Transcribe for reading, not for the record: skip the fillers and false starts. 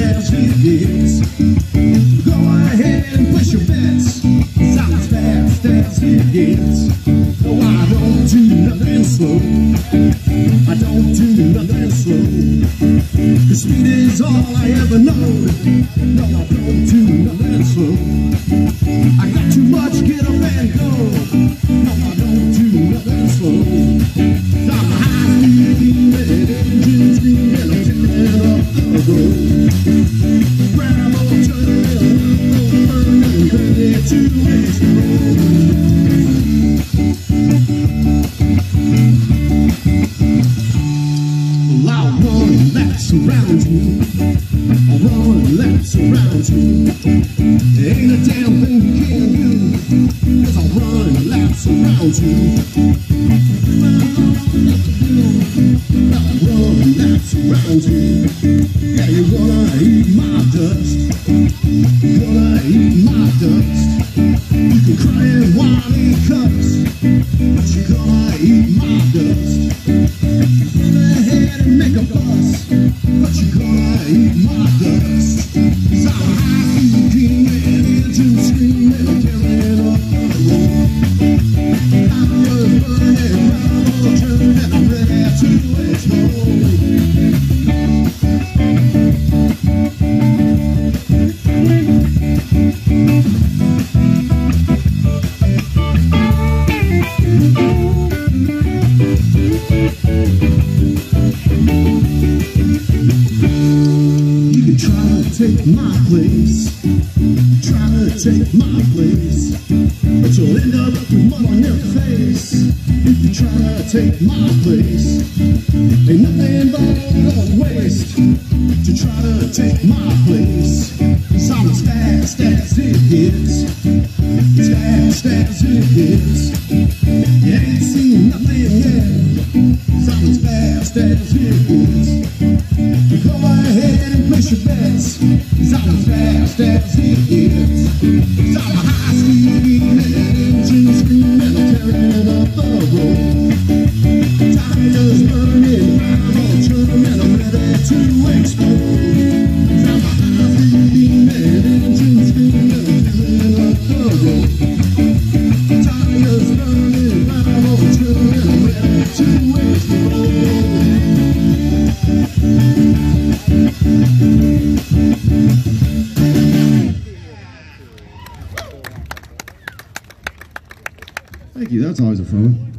as it is. Go ahead and push your bets. Sounds fast as it is. No, I don't do nothing slow. I don't do nothing slow. The speed is all I ever know. No, I don't do nothing slow. I got too much, get up and go. No, I don't do nothing slow. I'm high speed, engine speed, and I'm tearing up the road. Loud roaring laps around you, a roaring laps around you. There ain't a damn thing you can do, 'cause I'm roaring laps around you. I'm roaring laps around you. Yeah, you're gonna eat my dust, you're gonna eat my dust. You can cry and whine and cuss, but you're gonna eat my dust. Go ahead and make a fuss, but you're gonna eat my dust. 'Cause I'm high steaming, engine screaming, tearing up the road. I'm just burning, round all turned, and I'm ready to explode. Take my place, try to take my place, but you'll end up with mud on your face. If you try to take my place, ain't nothing but a waste to try to take my place. 'Cause I'm as fast as it gets, as fast as it gets. You ain't seen nothing yet, 'cause I'm as fast as it gets. Go ahead and place your bets, 'cause I'm as fast as it gets. 'Cause I'm a high speed engine screaming, I'm tearing up the road. Tires burning, I'm churning, and I'm ready to explode. 'Cause I'm a high speed engine screaming, I'm tearing up the road. Thank you, that's always a fun one.